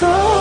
so